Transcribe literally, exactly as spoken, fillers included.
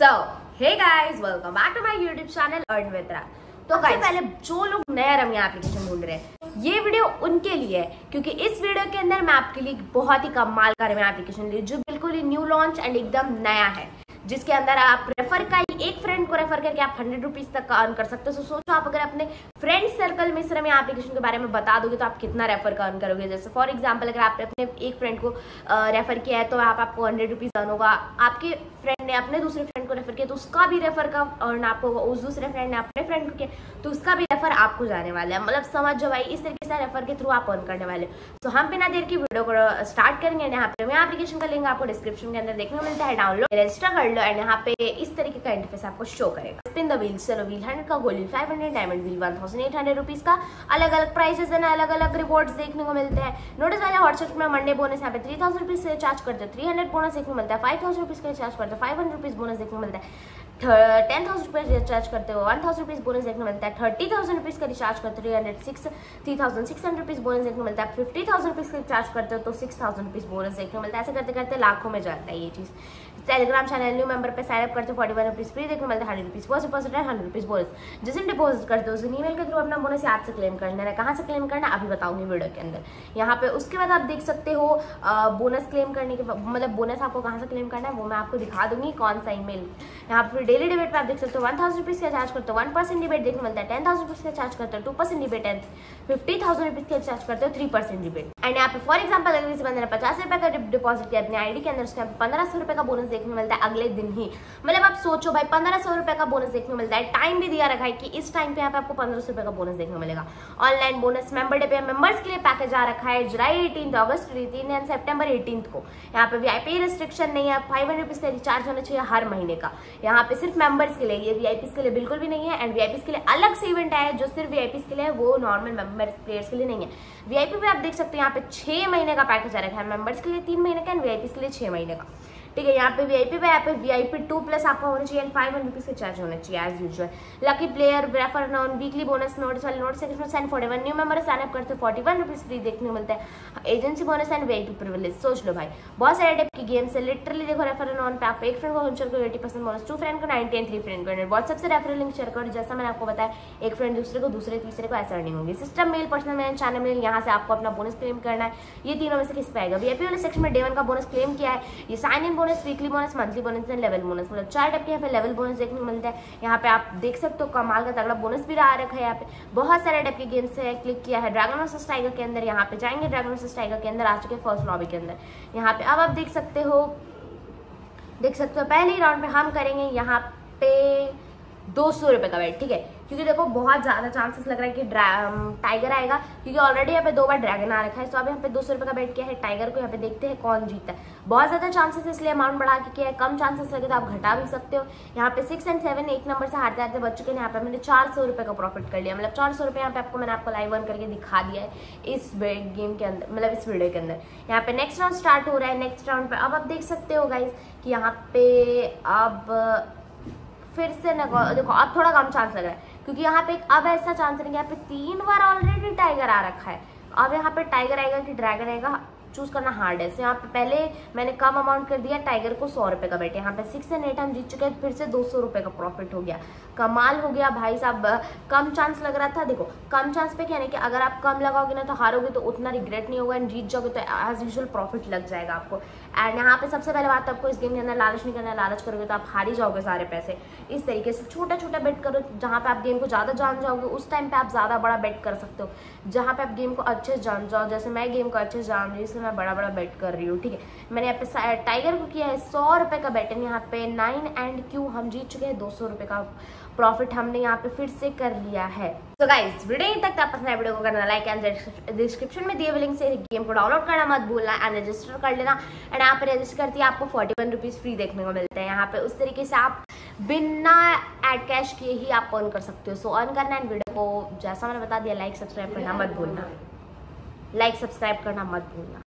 So hey guys, welcome back to my YouTube channel earn with Raj. तो guys, पहले जो लोग नया रमी एप्लीकेशन ढूंढ रहे हैं, ये वीडियो उनके लिए है क्योंकि इस वीडियो के अंदर मैं आपके लिए बहुत ही कमाल का रमी एप्लीकेशन ली जो बिल्कुल ही न्यू लॉन्च एंड एकदम नया है, जिसके अंदर आप रेफर का एक फ्रेंड को रेफर करके आप हंड्रेड रुपीज तक का अर्न कर सकते हो। सो सोचो, आप अगर अपने फ्रेंड सर्कल में इस रमी एप्लीकेशन के बारे में बता दोगे तो आप कितना रेफर का अर्न करोगे। जैसे फॉर एग्जांपल, अगर आपने अपने एक फ्रेंड को रेफर किया है तो आप आपको हंड्रेड रुपीज अर्न होगा। आपके फ्रेंड ने अपने दूसरे फ्रेंड को रेफर किया तो उसका भी रेफर का अर्न आपको होगा। उस दूसरे फ्रेंड ने अपने फ्रेंड को किया तो उसका भी रेफर आपको जाने वाला है। मतलब समझ जाओ भाई, इस तरीके से रेफर के थ्रू आप अर्न करने वाले। तो हम बिना देर की वीडियो को स्टार्ट करेंगे। यहाँ पे मैं एप्लीकेशन का लिंक आपको डिस्क्रिप्शन के अंदर देखने को मिलता है, डाउनलोड रजिस्टर कर लो एंड यहाँ पे इस तरीके का इंटरफेस आपको शो करेगा। स्पिन द व्हील, चलो व्हील हंड्रेड का, gold wheel five hundred, diamond wheel one thousand eight hundred rupees का। अलग अलग प्राइसेस है, अलग अलग रिवॉर्ड्स देखने को मिलते हैं। नोटिस वाले हॉटस्पॉट में मंडे बोनस यहाँ पे थ्री थाउजेंड रुपीज से चार्ज करते हैं, थ्री हंड्रेड बोनस देखने को मिलता है। फाइव थाउजेंड रुपीज का चार्ज करते हैं, फाइव हंड्रेड रुपीज बोनस देखने को मिलता है। टेन थाउजेंड रुपीज चार्ज करते हो, वन थाउजेंड रुपीज बोनस देखने मिलता है। थर्टी थाउजेंड रुपीज का रिचार्ज करते हो, three hundred six three thousand six hundred rupees bonus देखने मिलता है। फिफ्टी थाउजेंड रुपीज का रिचार्ज करते हो तो सिक्स थाउजेंड रुपीज बोनस देखने मिलता है। ऐसे करते करते लाखों में जाता है ये चीज़। टेलीग्राम चैनल न्यू मेंबर पे साइनअप करते हो, फोर्टी वन रुपीज फ्री देखने मिलता है। हंड्रेड रुपीज फर्स्ट डिपॉजिट है, हंड्रेड रुपीज बोनस। जिसने डिपॉजिट करते हो उस ईमेल के थ्रू अपना बोनस याद से क्लेम करना है। कहाँ से क्लेम करना है अभी बताऊंगी वीडियो के अंदर। यहाँ पे उसके बाद आप देख सकते हो बोनस क्लेम करने के, मतलब बोनस आपको कहाँ से क्लेम करना है वो मैं आपको दिखा दूंगी कौन सा ईमेल। यहाँ पर डेली डिबेट पे आप देख सकते हो, वन थाउजेंड रुपीज का चार्ज करते हो वन परसेंट डिबेट देखने मिलता है। टेन थाउजेंड रुपीज का चार्ज करते हो two percent rebate and fifty thousand rupees का चार्ज करते हो थ्री परसेंट डिबेट। एंड यहाँ पे फॉर एग्जांपल, अगर किसी बंदे ने पचास रुपए का डिपॉजिट किया अपने आईडी के अंदर, उसके पंद्रह सौ रुपए का बोनस देखने मिलता है अगले दिन ही। मतलब आप सोचो भाई, पंद्रह सौ रुपए का बोनस देखने मिलता है। टाइम भी दिया रखा है कि इस टाइम पे यहाँ पे आपको पंद्रह सौ रुपए का बोनस देखने मिलेगा। ऑनलाइन बोनस मेंबर डे पे मेंबर्स के लिए पैकेज आ रखा है July eighteen, August eighteen and September eighteen को। यहाँ पे वीआईपी रिस्ट्रिक्शन नहीं है, फाइव हंड्रेड रुपीज का रिचार्ज होना चाहिए हर महीने का। यहाँ पे सिर्फ मेंबर्स के लिए, ये वीआईपीस के लिए बिल्कुल भी नहीं है। एंड वीआईपीस के लिए अलग से इवेंट आया है जो सिर्फ वीआईपीस के लिए है, वो नॉर्मल मेंबर्स प्लेयर्स के लिए नहीं है। वीआईपी पे आप देख सकते हो यहाँ पे छह महीने का पैकेज आ रखा है, मेंबर्स के लिए तीन महीने का एंड वीआईपीस के लिए छह महीने का। ठीक है, यहाँ पे वीआईपी पे यहाँ पे वीआईपी टू प्लस आपका होना चाहिए एंड फाइव हंड्रेड रुपीज का चार्ज होना चाहिए as usual. Lucky player refer non weekly bonus, notice वाले नोट सेक्शन में send forty one new member sign up करते फोर्टी वन रुपीज फ्री देखने को मिलता है। Agency bonus and VIP privilege. सोच लो भाई, बहुत सारे टाइप की गेम्स है लिटरली। देखो, रेफर नॉन पे आप एक फ्रेंड को होंचर को eighty percent bonus, two friend को नाइनटी एंड थ्री फ्रेंड को। व्हाट्सएप से रेफरल लिंक शेयर करो, जैसा मैंने आपको बताया एक फ्रेंड दूसरे को, दूसरे तीसरे को, ऐसा नहीं होगी। System mail, personal mail, channel mail, यहाँ से आपको अपना बोनस क्लेम करना है। ये तीनों में से किस पे आएगा। वीआईपी वाले सेक्शन में डे वन का बोनस क्लेम किया है। ये sign in bonus, weekly bonus, monthly bonus and level bonus. मतलब चार टाइप के यहाँ पे लेवल बोनस देखने को मिलता है। यहाँ पे आप देख सकते हो कमाल का तगड़ा बोनस भी आ रखा है। यहाँ पे बहुत सारे टाइप के गेम्स है। क्लिक किया है ड्रैगन वर्सेस टाइगर के अंदर, यहाँ पे जाएंगे ड्रैगन वर्सेस टाइगर के अंदर, आ चुके फर्स्ट लॉबी के अंदर। यहाँ पे अब आप देख सकते हो देख सकते हो पहले ही राउंड पे हम करेंगे यहाँ पे दो सौ रुपये का वेट। ठीक है, क्योंकि देखो बहुत ज़्यादा चांसेस लग रहा है कि टाइगर आएगा, क्योंकि ऑलरेडी यहाँ पे दो बार ड्रैगन आ रखा है। तो अब यहाँ पे दो सौ रुपये का बेट किया है टाइगर को। यहाँ पे देखते हैं कौन जीतता है। बहुत ज़्यादा चांसेस इसलिए अमाउंट बढ़ा के किया है, कम चांसेस लगे तो आप घटा भी सकते हो। यहाँ पे सिक्स एंड सेवन एक नंबर से हारते हारते बच चुके हैं। यहाँ पे मैंने चार सौ रुपये का प्रॉफिट कर लिया। मतलब चार सौ रुपये यहाँ पे आपको मैंने आपको लाइव वन करके दिखा दिया है इस गेम के अंदर, मतलब इस वीडियो के अंदर। यहाँ पे नेक्स्ट राउंड स्टार्ट हो रहा है। नेक्स्ट राउंड पर अब आप देख सकते हो गाइज कि यहाँ पे अब फिर से न, देखो अब थोड़ा कम चांस लग रहा है क्योंकि यहाँ पे अब ऐसा चांस नहीं है। यहाँ पे तीन बार ऑलरेडी टाइगर आ रखा है। अब यहाँ पे टाइगर आएगा कि ड्रैगन आएगा चूज करना हार्ड है। सो यहाँ पे पहले मैंने कम अमाउंट कर दिया टाइगर को सौ रुपये का बेट। यहाँ पे सिक्स एंड एट हम जीत चुके हैं, फिर से दो सौ रुपये का प्रॉफिट हो गया। कमाल हो गया भाई साहब। कम चांस लग रहा था। देखो कम चांस पे क्या है कि अगर आप कम लगाओगे ना तो हारोगे तो उतना रिग्रेट नहीं होगा एंड जीत जाओगे तो एज यूजल प्रॉफिट लग जाएगा आपको। एंड यहाँ पे सबसे पहले बात, आपको इस गेम के अंदर लालच नहीं करना है। लालच करोगे तो आप हार ही जाओगे सारे पैसे। इस तरीके से छोटा छोटा बेट करो, जहाँ पे आप गेम को ज़्यादा जान जाओगे उस टाइम पर आप ज़्यादा बड़ा बेट कर सकते हो। जहाँ पे आप गेम को अच्छे से जान जाओ, जैसे मैं गेम को अच्छे से जान रही हूँ, मैं बड़ा बड़ा बेट कर रही हूँ। ठीक है, मैंने यहाँ पे टाइगर को किया है सौ रुपये का बेट। यहाँ पे नाइन एंड क्यू हम जीत चुके हैं, दो सौ रुपये का प्रॉफिट हमने यहाँ पे फिर से कर लिया है। तो गाइस, वीडियो यहीं तक। आप अपने वीडियो को करना लाइक एंड डिस्क्रिप्शन में दिए हुए लिंक से गेम को डाउनलोड करना मत भूलना एंड रजिस्टर कर लेना। एंड यहाँ पे रजिस्टर करती है आपको फोर्टी वन रुपीज फ्री देखने को मिलता है। यहाँ पे उस तरीके से आप बिना एड कैश किए ही आप अर्न कर सकते हो। सो अर्न करना एंड वीडियो को, जैसा मैंने बता दिया, लाइक सब्सक्राइब करना मत भूलना। लाइक सब्सक्राइब करना मत भूलना।